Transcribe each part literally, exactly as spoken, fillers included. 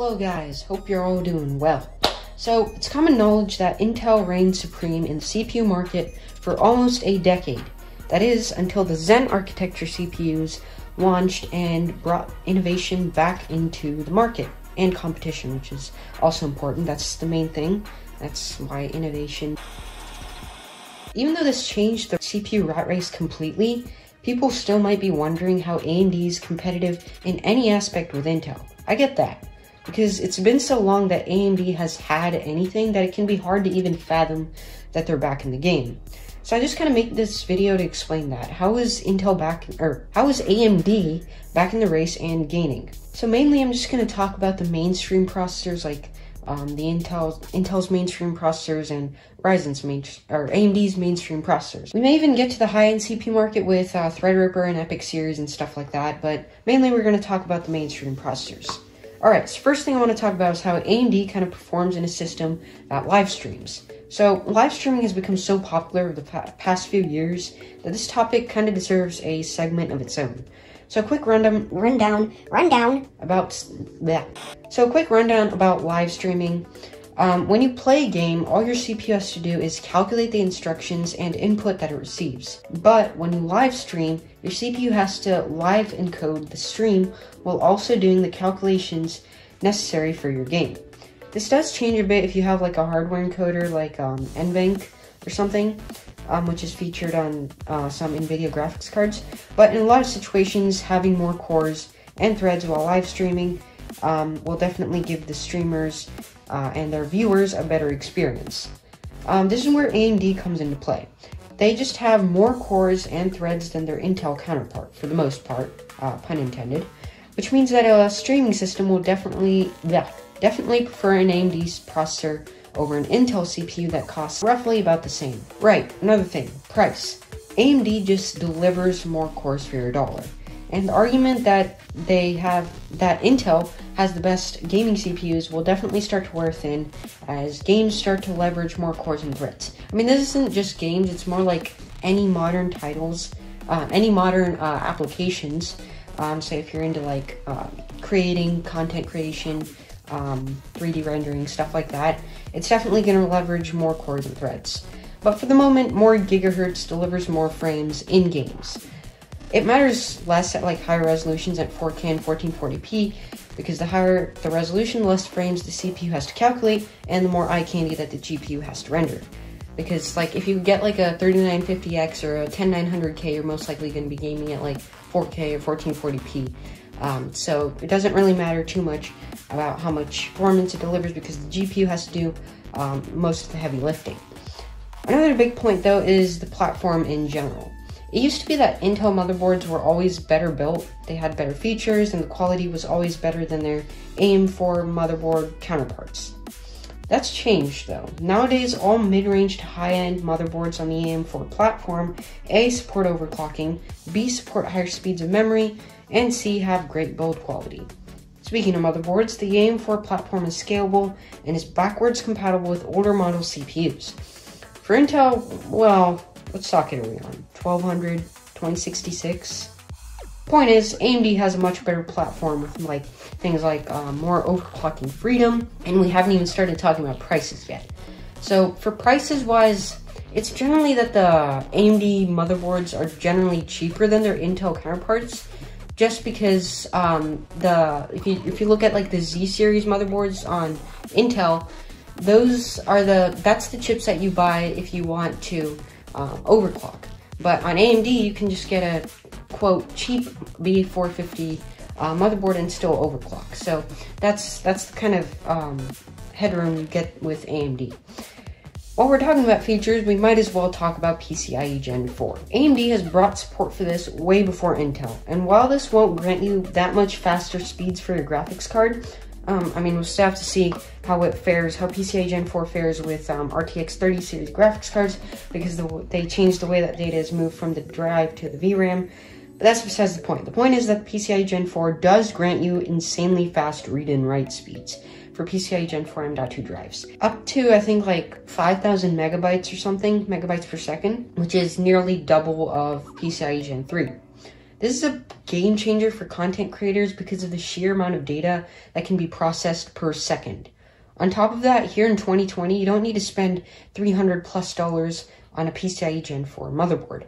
Hello guys, hope you're all doing well. So, it's common knowledge that Intel reigns supreme in the C P U market for almost a decade. That is, until the Zen architecture C P Us launched and brought innovation back into the market and competition, which is also important. That's the main thing. That's why innovation. Even though this changed the C P U rat race completely, people still might be wondering how A M D is competitive in any aspect with Intel. I get that, because it's been so long that A M D has had anything that it can be hard to even fathom that they're back in the game. So I just kind of make this video to explain that. How is Intel back, or how is A M D back in the race and gaining? So mainly I'm just going to talk about the mainstream processors, like um, the Intel, Intel's mainstream processors and Ryzen's main, or A M D's mainstream processors. We may even get to the high-end C P U market with uh, Threadripper and Epic series and stuff like that, but mainly we're going to talk about the mainstream processors. Alright, so first thing I want to talk about is how A M D kind of performs in a system that live streams. So, live streaming has become so popular over the pa past few years that this topic kind of deserves a segment of its own. So, a quick rundown, rundown, rundown about that. So, a quick rundown about live streaming. Um, when you play a game, all your C P U has to do is calculate the instructions and input that it receives. But when you live stream, your C P U has to live encode the stream while also doing the calculations necessary for your game. This does change a bit if you have like a hardware encoder like um, N venc or something, um, which is featured on uh, some NVIDIA graphics cards. But in a lot of situations, having more cores and threads while live streaming um, will definitely give the streamers Uh, and their viewers a better experience. Um, this is where A M D comes into play. They just have more cores and threads than their Intel counterpart, for the most part, uh, pun intended, which means that a streaming system will definitely, yeah, definitely prefer an A M D processor over an Intel C P U that costs roughly about the same. Right, another thing, price. A M D just delivers more cores for your dollar. And the argument that they have, that Intel has the best gaming C P Us, will definitely start to wear thin as games start to leverage more cores and threads. I mean, this isn't just games, it's more like any modern titles, uh, any modern uh, applications. Um, so if you're into like uh, creating, content creation, um, three D rendering, stuff like that, it's definitely going to leverage more cores and threads. But for the moment, more gigahertz delivers more frames in games. It matters less at like higher resolutions at four K and fourteen forty p, because the higher the resolution, the less frames the C P U has to calculate, and the more eye candy that the G P U has to render. Because like if you get like a thirty-nine fifty X or a ten nine hundred K, you're most likely going to be gaming at like four K or fourteen forty p. Um, so it doesn't really matter too much about how much performance it delivers, because the G P U has to do um, most of the heavy lifting. Another big point though is the platform in general. It used to be that Intel motherboards were always better built, they had better features, and the quality was always better than their A M four motherboard counterparts. That's changed though. Nowadays, all mid-range to high-end motherboards on the A M four platform A support overclocking, B support higher speeds of memory, and C have great build quality. Speaking of motherboards, the A M four platform is scalable and is backwards compatible with older model C P Us. For Intel, well, what socket are we on? twelve hundred, twenty sixty-six? Point is, A M D has a much better platform with like things like uh, more overclocking freedom, and we haven't even started talking about prices yet. So for prices-wise, it's generally that the A M D motherboards are generally cheaper than their Intel counterparts, just because um, the if you, if you look at like the Z series motherboards on Intel, those are the that's the chipset you buy if you want to Uh, overclock. But on A M D, you can just get a quote cheap B four fifty uh, motherboard and still overclock. So that's that's the kind of um, headroom you get with A M D. While we're talking about features, we might as well talk about P C I E Gen four. A M D has brought support for this way before Intel, and while this won't grant you that much faster speeds for your graphics card, Um, I mean, we'll still have to see how it fares, how P C I E Gen four fares with um, R T X thirty series graphics cards, because the, they changed the way that data is moved from the drive to the V RAM. But that's besides the point. The point is that P C I E Gen four does grant you insanely fast read and write speeds for P C I E Gen four M dot two drives, up to I think like five thousand megabytes or something, megabytes per second, which is nearly double of P C I E Gen three. This is a game changer for content creators because of the sheer amount of data that can be processed per second. On top of that, here in twenty twenty, you don't need to spend three hundred plus dollars on a PCIe Gen four motherboard.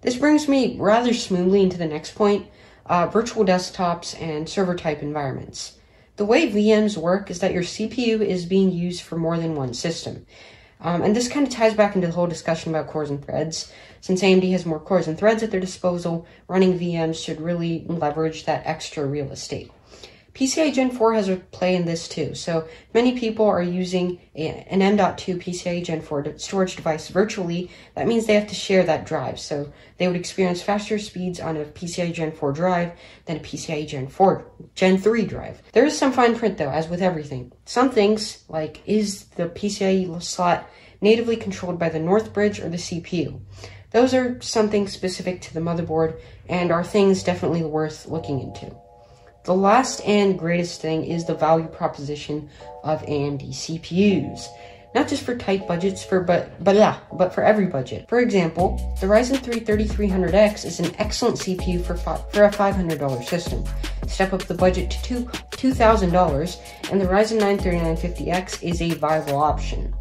This brings me rather smoothly into the next point, uh, virtual desktops and server type environments. The way V Ms work is that your C P U is being used for more than one system. Um, and this kind of ties back into the whole discussion about cores and threads. Since A M D has more cores and threads at their disposal, running V Ms should really leverage that extra real estate. PCIe Gen four has a play in this too, so many people are using a, an M dot two PCIe Gen four storage device virtually. That means they have to share that drive, so they would experience faster speeds on a PCIe Gen four drive than a PCIe Gen three drive. There is some fine print though, as with everything. Some things, like is the PCIe slot natively controlled by the Northbridge or the C P U? Those are something specific to the motherboard and are things definitely worth looking into. The last and greatest thing is the value proposition of A M D C P Us. Not just for tight budgets, for but, but, yeah, but for every budget. For example, the Ryzen three thirty-three hundred X is an excellent C P U for, for a five hundred dollar system. Step up the budget to two thousand dollars and the Ryzen nine thirty-nine fifty X is a viable option.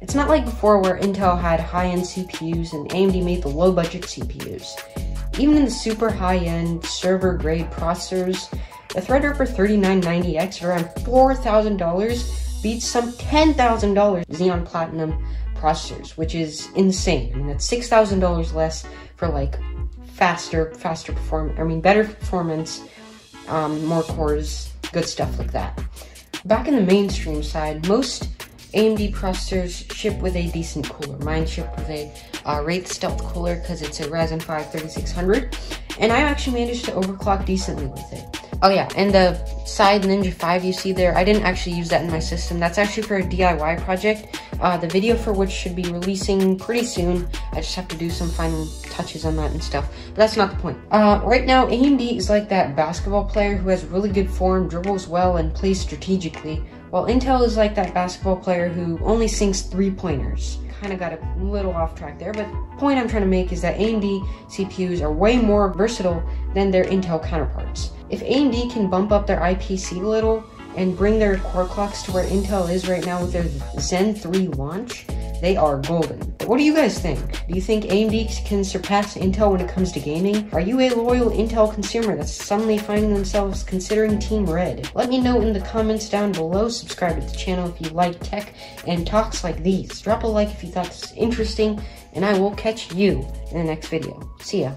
It's not like before where Intel had high-end C P Us and A M D made the low-budget C P Us. Even in the super high-end server-grade processors, the Threadripper thirty-nine ninety X around four thousand dollars beats some ten thousand dollar Xeon Platinum processors, which is insane. I mean, that's six thousand dollars less for like faster, faster performance, I mean, better performance, um, more cores, good stuff like that. Back in the mainstream side, most A M D processors ship with a decent cooler. Mine shipped with a uh, Wraith Stealth cooler because it's a Ryzen five thirty-six hundred, and I actually managed to overclock decently with it. Oh yeah, and the side Ninja five you see there, I didn't actually use that in my system. That's actually for a D I Y project, uh, the video for which should be releasing pretty soon. I just have to do some final touches on that and stuff, but that's not the point. Uh, right now, A M D is like that basketball player who has really good form, dribbles well, and plays strategically, while Intel is like that basketball player who only sinks three-pointers. Kind of got a little off track there, but the point I'm trying to make is that A M D C P Us are way more versatile than their Intel counterparts. If A M D can bump up their I P C a little and bring their core clocks to where Intel is right now with their Zen three launch, they are golden. What do you guys think? Do you think A M D can surpass Intel when it comes to gaming? Are you a loyal Intel consumer that's suddenly finding themselves considering Team Red? Let me know in the comments down below. Subscribe to the channel if you like tech and talks like these. Drop a like if you thought this was interesting, and I will catch you in the next video. See ya.